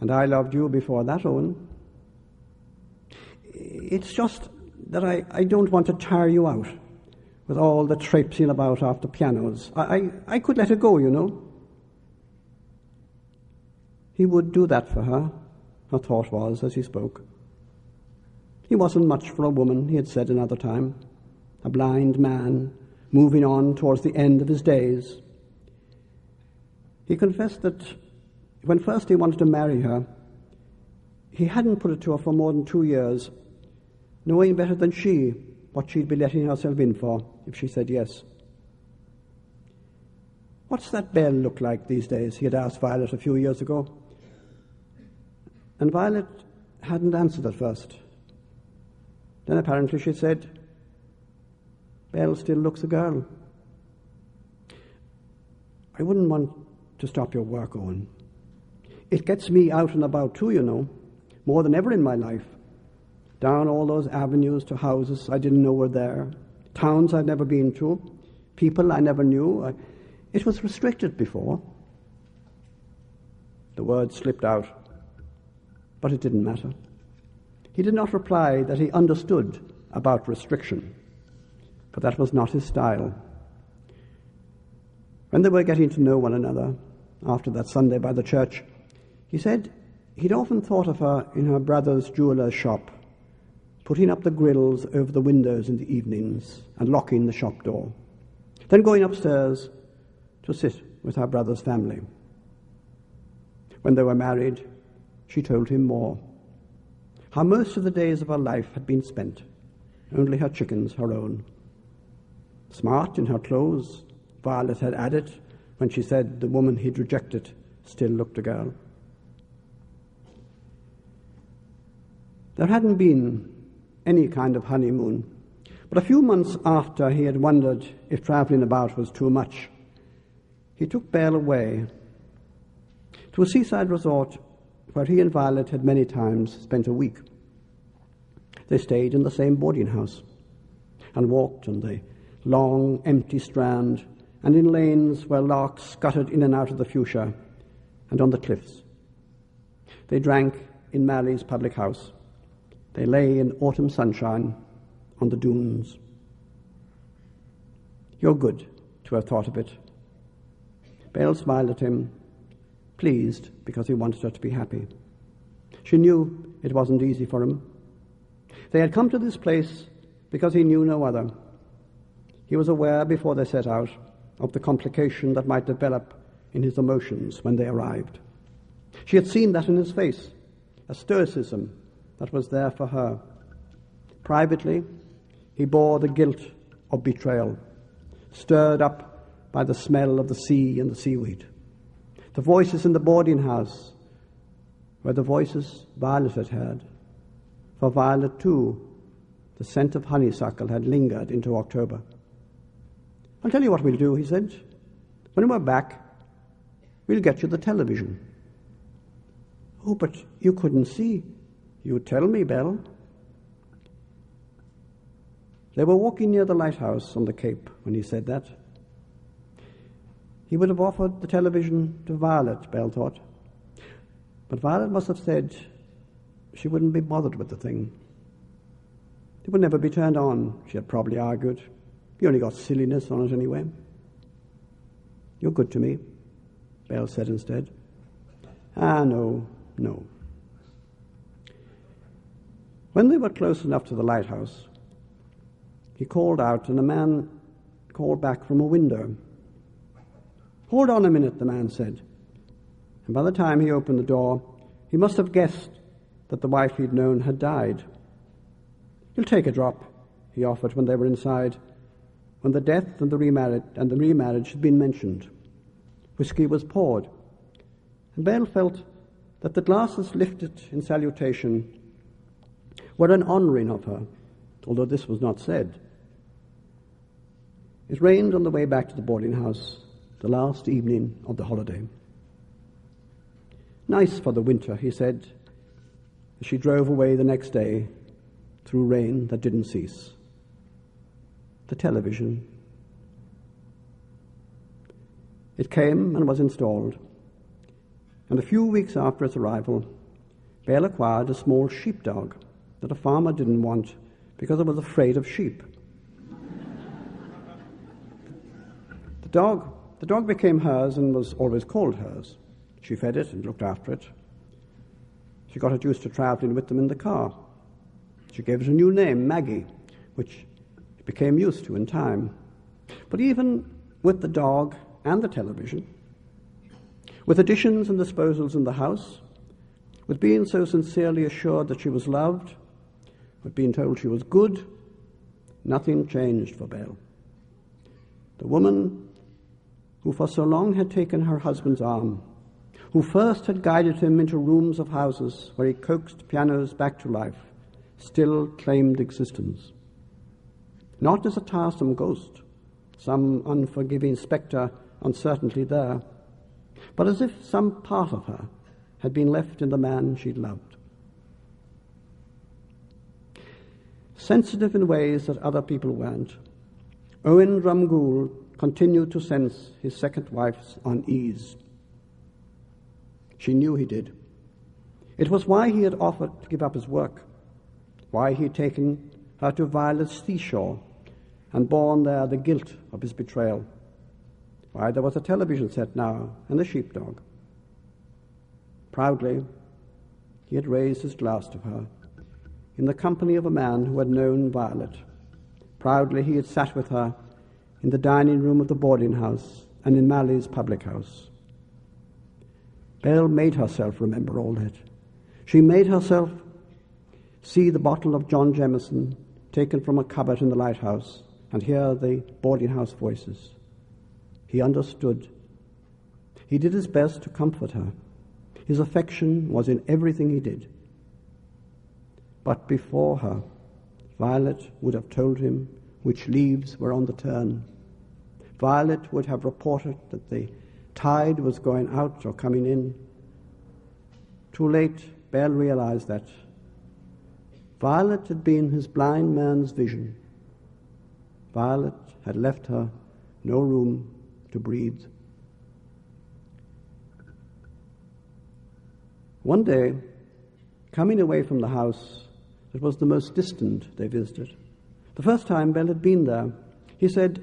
"And I loved you before that, Owen. It's just that I don't want to tire you out with all the traipsing about after pianos. I could let it go, you know." He would do that for her, her thought was, as he spoke. He wasn't much for a woman, he had said another time, a blind man moving on towards the end of his days. He confessed that when first he wanted to marry her, he hadn't put it to her for more than 2 years, knowing better than she what she'd be letting herself in for if she said yes. "What's that bell look like these days?" he had asked Violet a few years ago. And Violet hadn't answered at first. Then apparently she said, "Bell still looks a girl." "I wouldn't want to stop your work, Owen. It gets me out and about too, you know, more than ever in my life. Down all those avenues to houses I didn't know were there, towns I'd never been to, people I never knew. It was restricted before." The word slipped out, but it didn't matter. He did not reply that he understood about restriction, for that was not his style. When they were getting to know one another, after that Sunday by the church, he said he'd often thought of her in her brother's jeweller's shop, putting up the grills over the windows in the evenings and locking the shop door, then going upstairs to sit with her brother's family. When they were married, she told him more, how most of the days of her life had been spent, only her chickens her own. Smart in her clothes, Violet had added when she said the woman he'd rejected still looked a girl. There hadn't been any kind of honeymoon, but a few months after he had wondered if travelling about was too much, he took Bell away to a seaside resort where he and Violet had many times spent a week. They stayed in the same boarding house and walked on the long, empty strand and in lanes where larks scuttered in and out of the fuchsia and on the cliffs. They drank in Malley's public house. They lay in autumn sunshine on the dunes. "You're good to have thought of it." Bell smiled at him, pleased because he wanted her to be happy. She knew it wasn't easy for him. They had come to this place because he knew no other. He was aware before they set out of the complication that might develop in his emotions when they arrived. She had seen that in his face, a stoicism that was there for her. Privately, he bore the guilt of betrayal, stirred up by the smell of the sea and the seaweed. The voices in the boarding house were the voices Violet had heard. For Violet, too, the scent of honeysuckle had lingered into October. "I'll tell you what we'll do," he said. "When we're back, we'll get you the television." "Oh, but you couldn't see." "You tell me, Bell." They were walking near the lighthouse on the Cape when he said that. He would have offered the television to Violet, Bell thought. But Violet must have said she wouldn't be bothered with the thing. It would never be turned on, she had probably argued. You only got silliness on it anyway. "You're good to me," Bell said instead. "Ah, no, no." When they were close enough to the lighthouse, he called out, and a man called back from a window. "Hold on a minute," the man said. And by the time he opened the door, he must have guessed that the wife he'd known had died. "You'll take a drop," he offered when they were inside, when the death and the remarriage had been mentioned. Whiskey was poured, and Bell felt that the glasses lifted in salutation were an honouring of her, although this was not said. It rained on the way back to the boarding house, the last evening of the holiday. "Nice for the winter," he said, as she drove away the next day through rain that didn't cease. The television. It came and was installed, and a few weeks after its arrival, Bell acquired a small sheepdog that a farmer didn't want because it was afraid of sheep. The dog became hers and was always called hers. She fed it and looked after it. She got it used to travelling with them in the car. She gave it a new name, Maggie, which it became used to in time. But even with the dog and the television, with additions and disposals in the house, with being so sincerely assured that she was loved, with being told she was good, nothing changed for Belle. The woman who for so long had taken her husband's arm, who first had guided him into rooms of houses where he coaxed pianos back to life, still claimed existence. Not as a tiresome ghost, some unforgiving spectre uncertainly there, but as if some part of her had been left in the man she'd loved. Sensitive in ways that other people weren't, Owen Dromgoole continued to sense his second wife's unease. She knew he did. It was why he had offered to give up his work, why he had taken her to Violet's seashore and borne there the guilt of his betrayal, why there was a television set now and a sheepdog. Proudly, he had raised his glass to her in the company of a man who had known Violet. Proudly he had sat with her in the dining room of the boarding house and in Malley's public house. Belle made herself remember all that. She made herself see the bottle of John Jemison taken from a cupboard in the lighthouse and hear the boarding house voices. He understood. He did his best to comfort her. His affection was in everything he did. But before her, Violet would have told him which leaves were on the turn. Violet would have reported that the tide was going out or coming in. Too late, Belle realized that. Violet had been his blind man's vision. Violet had left her no room to breathe. One day, coming away from the house, it was the most distant they visited. The first time Belle had been there, he said,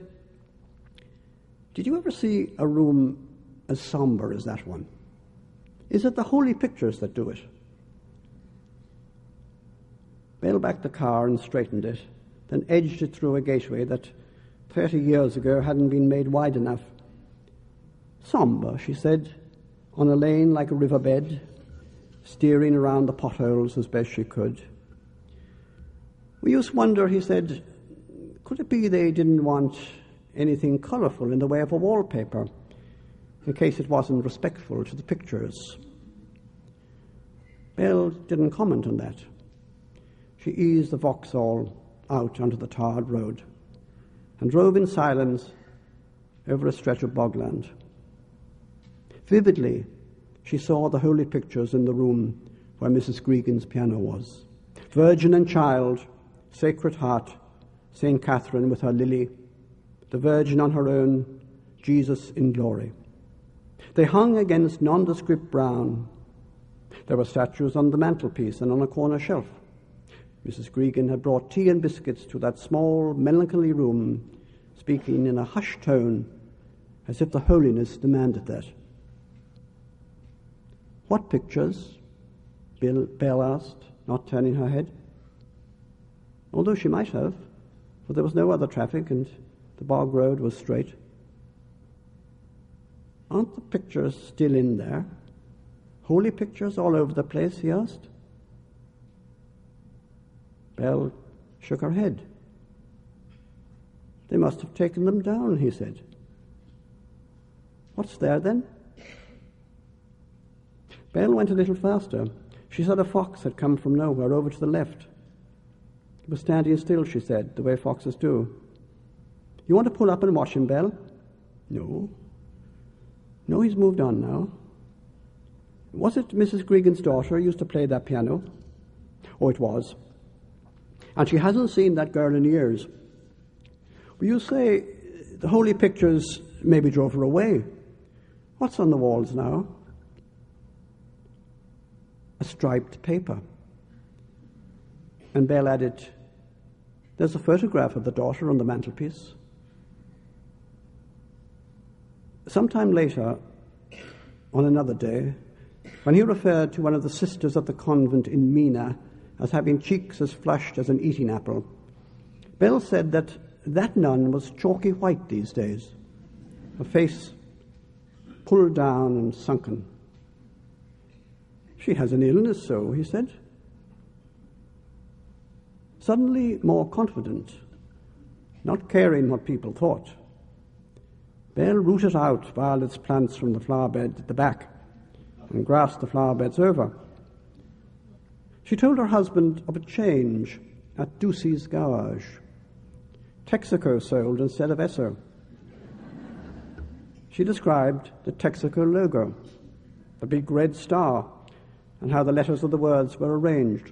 "Did you ever see a room as sombre as that one? Is it the holy pictures that do it?" Belle backed the car and straightened it, then edged it through a gateway that 30 years ago hadn't been made wide enough. "Sombre," she said, on a lane like a riverbed, steering around the potholes as best she could. "We used to wonder," he said, "could it be they didn't want anything colourful in the way of a wallpaper, in case it wasn't respectful to the pictures?" Belle didn't comment on that. She eased the Vauxhall out onto the tarred road and drove in silence over a stretch of bogland. Vividly, she saw the holy pictures in the room where Mrs. Gregan's piano was. Virgin and Child, Sacred Heart, St. Catherine with her lily, the Virgin on her own, Jesus in glory. They hung against nondescript brown. There were statues on the mantelpiece and on a corner shelf. Mrs. Gregan had brought tea and biscuits to that small, melancholy room, speaking in a hushed tone, as if the holiness demanded that. "What pictures?" Belle asked, not turning her head. Although she might have, for there was no other traffic and the bog road was straight. "Aren't the pictures still in there? Holy pictures all over the place?" he asked. Belle shook her head. "They must have taken them down," he said. "What's there then?" Belle went a little faster. She said a fox had come from nowhere over to the left. He was standing still, she said, the way foxes do. "You want to pull up and watch him, Belle?" "No." "No, he's moved on now. Was it Mrs. Gregan's daughter used to play that piano?" "Oh, it was. And she hasn't seen that girl in years. Will you say the holy pictures maybe drove her away? What's on the walls now?" "A striped paper." And Belle added, "There's a photograph of the daughter on the mantelpiece." Sometime later, on another day, when he referred to one of the sisters at the convent in Mina as having cheeks as flushed as an eating apple, Bell said that that nun was chalky white these days, her face pulled down and sunken. "She has an illness, so," he said. Suddenly more confident, not caring what people thought, Bell rooted out Violet's plants from the flower bed at the back and grassed the flower beds over. She told her husband of a change at Ducey's garage. Texaco sold instead of Esso. She described the Texaco logo, the big red star, and how the letters of the words were arranged.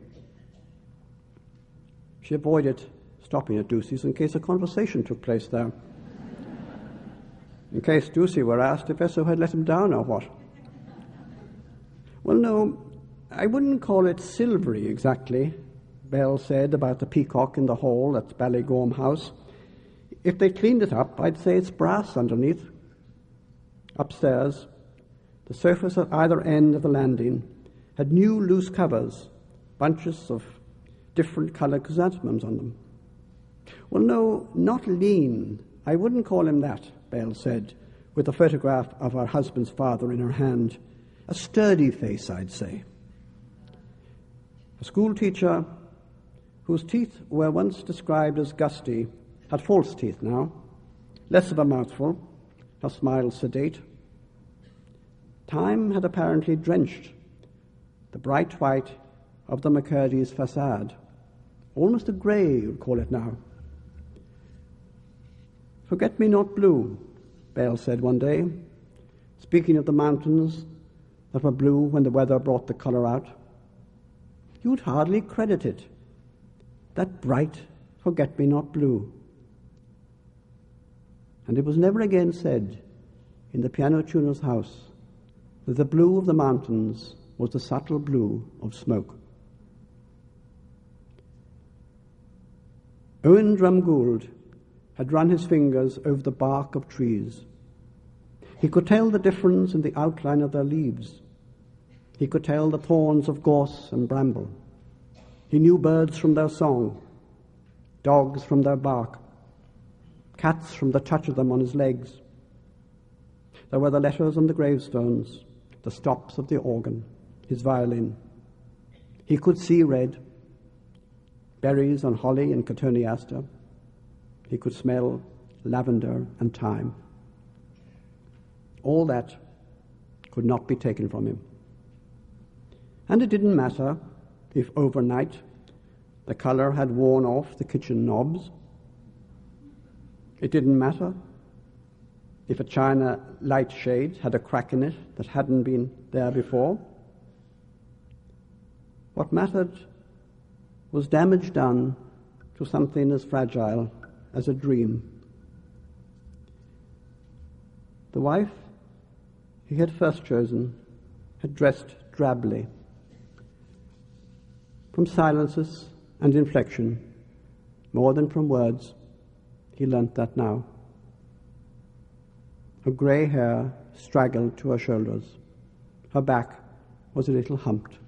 She avoided stopping at Ducey's in case a conversation took place there, in case Ducey were asked if Esso had let him down or what. "Well, no, I wouldn't call it silvery exactly," Bell said about the peacock in the hall at Ballygorm House. "If they cleaned it up, I'd say it's brass underneath." Upstairs, the sofas at either end of the landing had new loose covers, bunches of different coloured chrysanthemums on them. "Well, no, not lean. I wouldn't call him that," Bell said, with a photograph of her husband's father in her hand. "A sturdy face, I'd say." A school teacher whose teeth were once described as gusty had false teeth now, less of a mouthful, her smile sedate. Time had apparently drenched the bright white of the McCurkey's facade, almost a grey, you'd call it now. "Forget-me-not blue," Bell said one day, speaking of the mountains that were blue when the weather brought the colour out. "You'd hardly credit it, that bright forget-me-not blue." And it was never again said in the piano tuner's house that the blue of the mountains was the subtle blue of smoke. Owen Dromgoole had run his fingers over the bark of trees. He could tell the difference in the outline of their leaves. He could tell the thorns of gorse and bramble. He knew birds from their song, dogs from their bark, cats from the touch of them on his legs. There were the letters on the gravestones, the stops of the organ, his violin. He could see red, berries on holly and cotoneaster. He could smell lavender and thyme. All that could not be taken from him. And it didn't matter if overnight the colour had worn off the kitchen knobs. It didn't matter if a china light shade had a crack in it that hadn't been there before. What mattered was damage done to something as fragile as a dream. The wife he had first chosen had dressed drably. From silences and inflection, more than from words, he learnt that now. Her grey hair straggled to her shoulders. Her back was a little humped.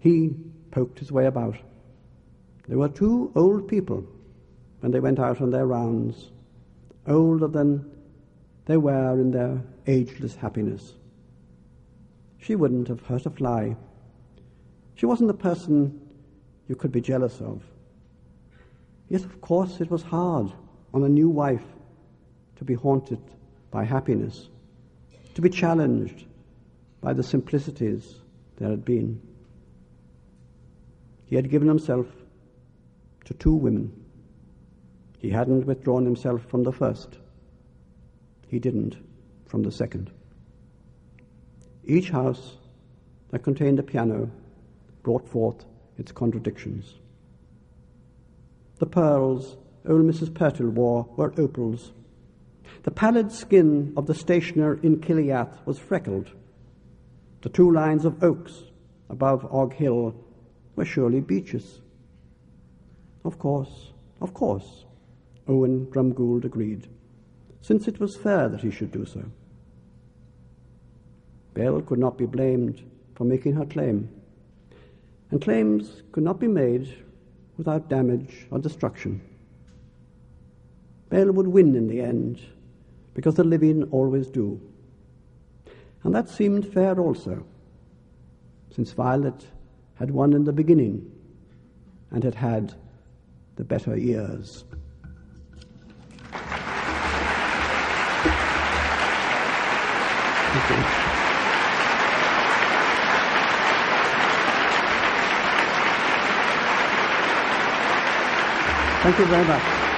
He poked his way about. They were two old people when they went out on their rounds, older than they were in their ageless happiness. She wouldn't have hurt a fly. She wasn't a person you could be jealous of. Yet, of course, it was hard on a new wife to be haunted by happiness, to be challenged by the simplicities there had been. He had given himself to two women. He hadn't withdrawn himself from the first. He didn't from the second. Each house that contained a piano brought forth its contradictions. The pearls old Mrs. Pertill wore were opals. The pallid skin of the stationer in Kiliat was freckled. The two lines of oaks above Og Hill were surely beeches. Of course, Owen Dromgoole agreed, since it was fair that he should do so. Bell could not be blamed for making her claim, and claims could not be made without damage or destruction. Bell would win in the end, because the living always do. And that seemed fair also, since Violet had won in the beginning and had had the better years. Thank you. Thank you very much.